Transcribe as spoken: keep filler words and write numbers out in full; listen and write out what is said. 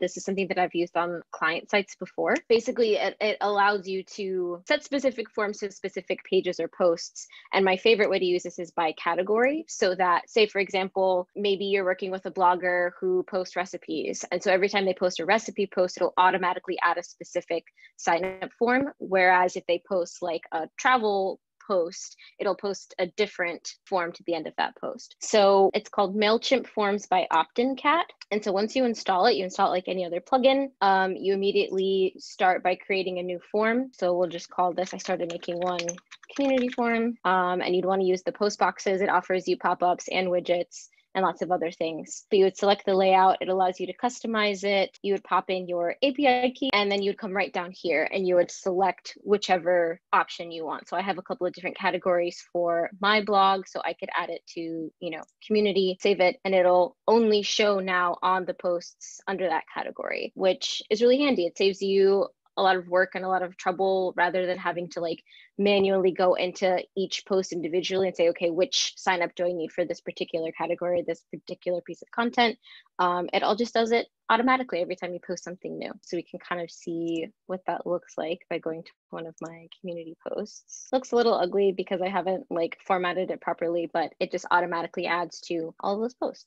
This is something that I've used on client sites before. Basically, it, it allows you to set specific forms to specific pages or posts. And my favorite way to use this is by category. So that, say, for example, maybe you're working with a blogger who posts recipes. And so every time they post a recipe post, it'll automatically add a specific sign up form. Whereas if they post like a travel post, it'll post a different form to the end of that post. So it's called MailChimp Forms by OptinCat. And so once you install it, you install it like any other plugin. Um, you immediately start by creating a new form. So we'll just call this, I started making one community form, um, and you'd want to use the post boxes. It offers you pop-ups and widgets and lots of other things. So you would select the layout. It allows you to customize it. You would pop in your A P I key, and then you'd come right down here and you would select whichever option you want. So I have a couple of different categories for my blog, so I could add it to, you know, community, save it, and it'll only show now on the posts under that category, which is really handy. It saves you a lot of work and a lot of trouble rather than having to like manually go into each post individually and say, okay, which sign up do I need for this particular category, this particular piece of content? Um, it all just does it automatically every time you post something new. So we can kind of see what that looks like by going to one of my community posts. Looks a little ugly because I haven't like formatted it properly, but it just automatically adds to all those posts.